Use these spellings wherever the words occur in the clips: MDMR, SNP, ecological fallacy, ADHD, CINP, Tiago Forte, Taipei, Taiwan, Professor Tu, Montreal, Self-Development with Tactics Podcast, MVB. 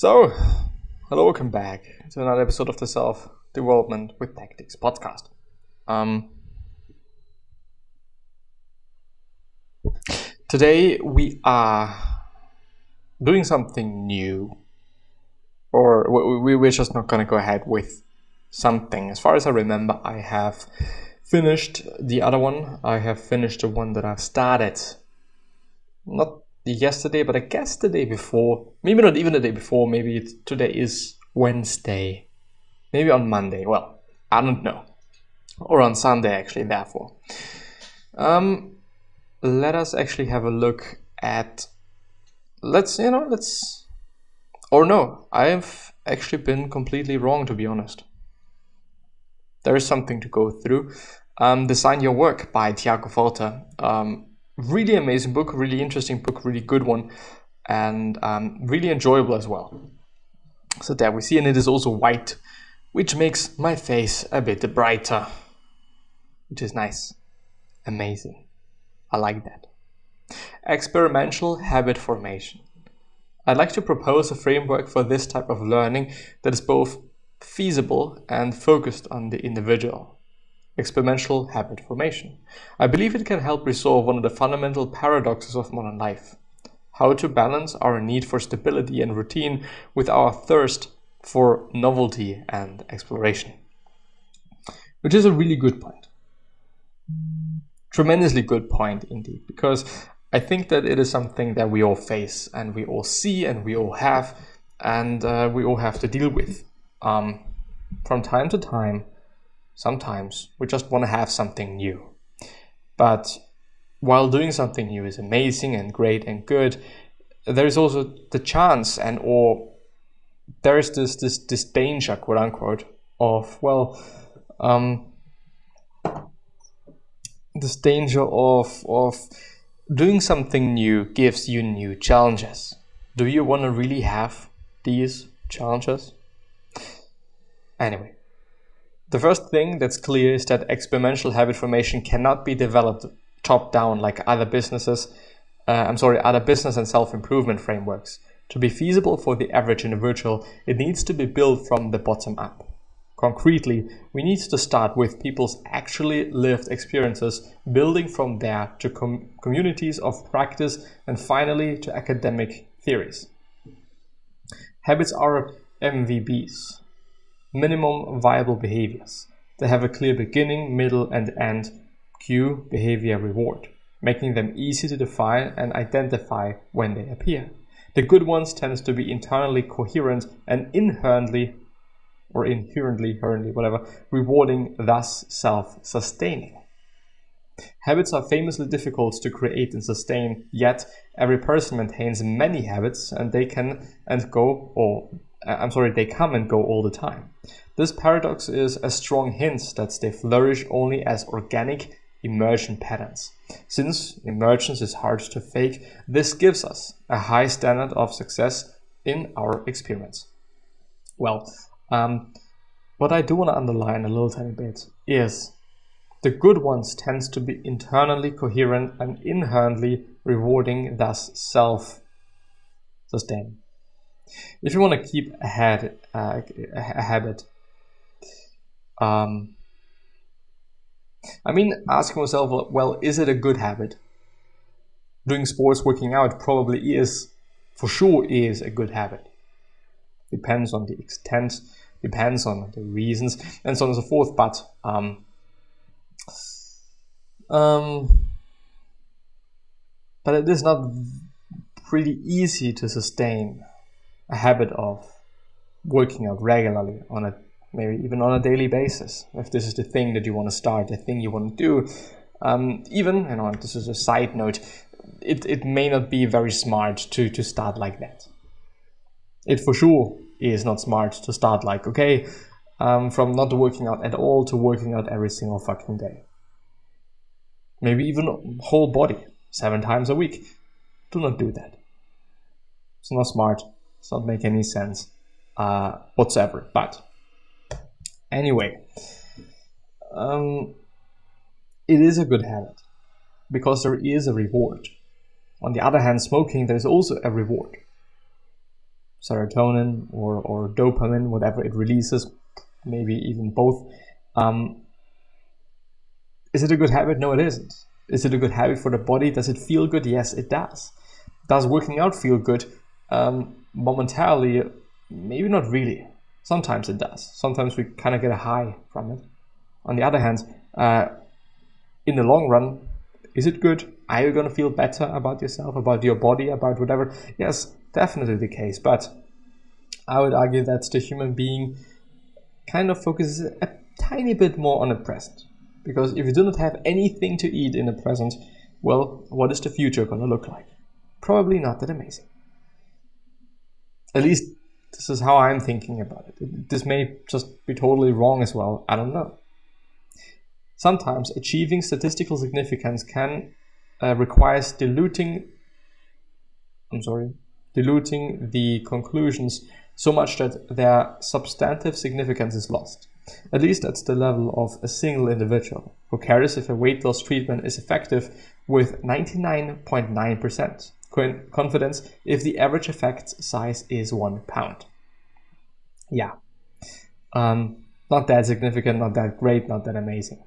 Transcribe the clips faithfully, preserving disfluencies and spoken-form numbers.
So, hello, welcome back to another episode of the Self-Development with Tactics Podcast. Um, today we are doing something new, or we, we, we're just not going to go ahead with something. As far as I remember, I have finished the other one. I have finished the one that I've started, not yesterday, but I guess the day before, maybe not even the day before, maybe it's, today is Wednesday, maybe on Monday, well, I don't know, or on Sunday actually, therefore. Um, let us actually have a look at, let's, you know, let's, or no, I've actually been completely wrong, to be honest. There is something to go through. Um, Design Your Work by Tiago Forte. Um, Really amazing book, really interesting book, really good one, and um, really enjoyable as well. So there we see, and it is also white, which makes my face a bit brighter, which is nice, amazing. I like that. Experimental habit formation. I'd like to propose a framework for this type of learning that is both feasible and focused on the individual. Experimental habit formation. I believe it can help resolve one of the fundamental paradoxes of modern life. How to balance our need for stability and routine with our thirst for novelty and exploration. Which is a really good point. Tremendously good point indeed, because I think that it is something that we all face and we all see and we all have and uh, we all have to deal with. Um, from time to time, sometimes we just want to have something new. But while doing something new is amazing and great and good, there is also the chance and or there is this this this danger, quote unquote, of well um, this danger of of doing something new gives you new challenges. Do you want to really have these challenges? Anyway. The first thing that's clear is that experimental habit formation cannot be developed top-down like other businesses, uh, I'm sorry, other business and self-improvement frameworks. To be feasible for the average individual, it needs to be built from the bottom up. Concretely, we need to start with people's actually lived experiences, building from there to com- communities of practice, and finally to academic theories. Habits are M V Bs. Minimum viable behaviors. They have a clear beginning, middle and end. Cue, behavior, reward, making them easy to define and identify when they appear. The good ones tend to be internally coherent and inherently, or inherently, inherently, whatever, rewarding, thus self-sustaining. Habits are famously difficult to create and sustain, yet every person maintains many habits and they can and go or I'm sorry, they come and go all the time. This paradox is a strong hint that they flourish only as organic emergence patterns. Since emergence is hard to fake, this gives us a high standard of success in our experiments. Well, um, what I do want to underline a little tiny bit is the good ones tend to be internally coherent and inherently rewarding, thus self-sustaining. If you want to keep a, head, uh, a habit, um, I mean, asking myself, well, is it a good habit? Doing sports, working out probably is, for sure is a good habit. Depends on the extent, depends on the reasons, and so on and so forth, but um, um, but it is not pretty easy to sustain a habit of working out regularly on a, maybe even on a daily basis. If this is the thing that you want to start, the thing you want to do, um, even, you know, this is a side note, it, it may not be very smart to, to start like that. It for sure is not smart to start like, okay, um, from not working out at all to working out every single fucking day. Maybe even whole body, seven times a week. Do not do that. It's not smart. Does not make any sense uh, whatsoever. But anyway, um, it is a good habit because there is a reward. On the other hand, smoking, there is also a reward. serotonin or, or dopamine, whatever it releases, maybe even both. Um, is it a good habit? No, it isn't. Is it a good habit for the body? Does it feel good? Yes, it does. Does working out feel good? Um, momentarily, maybe not really. Sometimes it does. Sometimes we kind of get a high from it. On the other hand, uh, in the long run, is it good? Are you going to feel better about yourself, about your body, about whatever? Yes, definitely the case. But I would argue that the human being kind of focuses a tiny bit more on the present. Because if you do not have anything to eat in the present, well, what is the future going to look like? Probably not that amazing. At least this is how I'm thinking about it. This may just be totally wrong as well. I don't know. Sometimes achieving statistical significance can uh, requires diluting, I'm sorry, diluting the conclusions so much that their substantive significance is lost. At least that's the level of a single individual who cares if a weight loss treatment is effective with ninety-nine point nine percent confidence if the average effect size is one pound. Yeah, um, not that significant, not that great, not that amazing.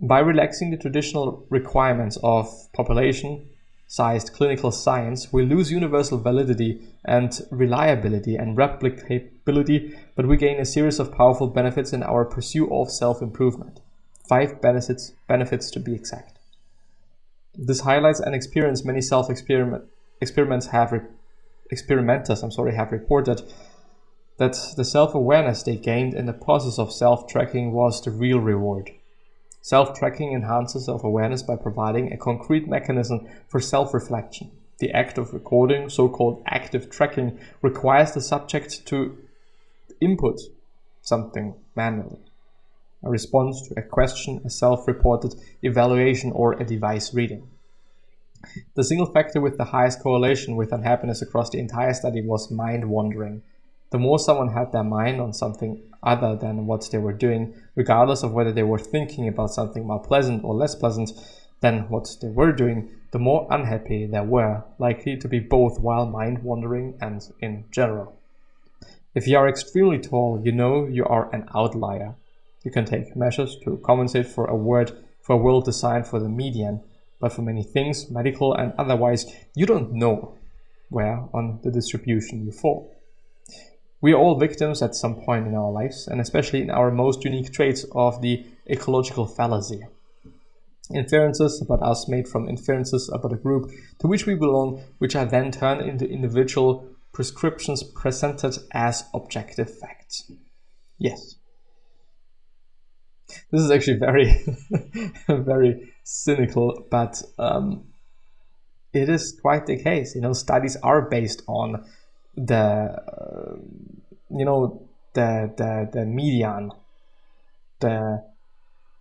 By relaxing the traditional requirements of population-sized clinical science, we lose universal validity and reliability and replicability, but we gain a series of powerful benefits in our pursuit of self-improvement. Five benefits, benefits to be exact. This highlights an experience many self-experiment experiments have re, experimenters, I'm sorry, have reported that the self-awareness they gained in the process of self-tracking was the real reward. Self-tracking enhances self-awareness by providing a concrete mechanism for self-reflection. The act of recording, so-called active tracking, requires the subject to input something manually. A response to a question, a self-reported evaluation, or a device reading. The single factor with the highest correlation with unhappiness across the entire study was mind wandering. The more someone had their mind on something other than what they were doing, regardless of whether they were thinking about something more pleasant or less pleasant than what they were doing, the more unhappy they were, likely to be both while mind wandering and in general. If you are extremely tall, you know you are an outlier. You can take measures to compensate for a word for a world designed for the median, but for many things, medical and otherwise, you don't know where on the distribution you fall. We are all victims at some point in our lives, and especially in our most unique traits of the ecological fallacy. Inferences about us made from inferences about a group to which we belong, which are then turned into individual prescriptions presented as objective facts. Yes. This is actually very, very cynical, but um, it is quite the case. You know, studies are based on the, uh, you know, the the the median, the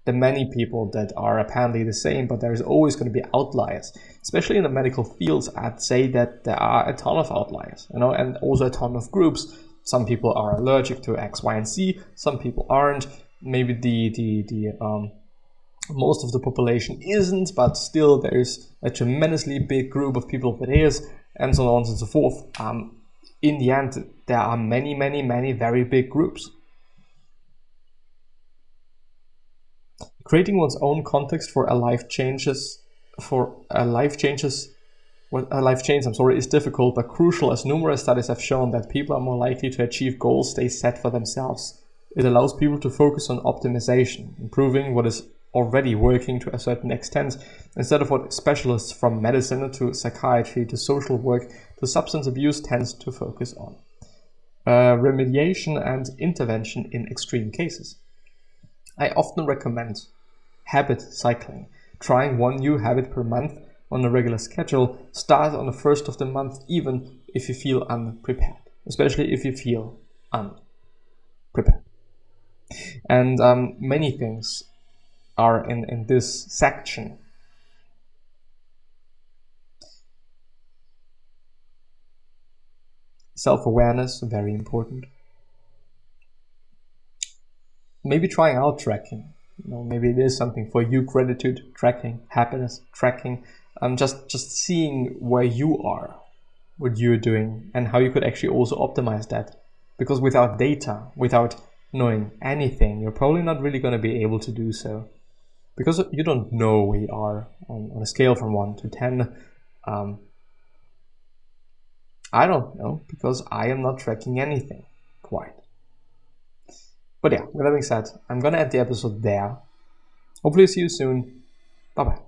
the many people that are apparently the same, but there is always going to be outliers. Especially in the medical fields, I'd say that there are a ton of outliers. You know, and also a ton of groups. Some people are allergic to X, Y, and Z. Some people aren't. Maybe the the the um, most of the population isn't, but still there is a tremendously big group of people that is, and so on and so forth. Um, in the end, there are many, many, many very big groups. Creating one's own context for a life changes for a life changes. Well, a life change, I'm sorry, is difficult but crucial, as numerous studies have shown that people are more likely to achieve goals they set for themselves. It allows people to focus on optimization, improving what is already working to a certain extent, instead of what specialists from medicine to psychiatry to social work to substance abuse tends to focus on. Uh, remediation and intervention in extreme cases. I often recommend habit cycling, trying one new habit per month on a regular schedule. Start on the first of the month, even if you feel unprepared, especially if you feel unprepared. And um, many things are in, in this section. Self-awareness, very important. Maybe trying out tracking. You know, maybe it is something for you. Gratitude tracking, happiness tracking. Um, just just seeing where you are, what you're doing and how you could actually also optimize that. Because without data, without knowing anything, you're probably not really going to be able to do so. Because you don't know where you are on, on a scale from one to ten. Um, I don't know, because I am not tracking anything quite. But yeah, with that being said, I'm going to end the episode there. Hopefully see you soon. Bye-bye.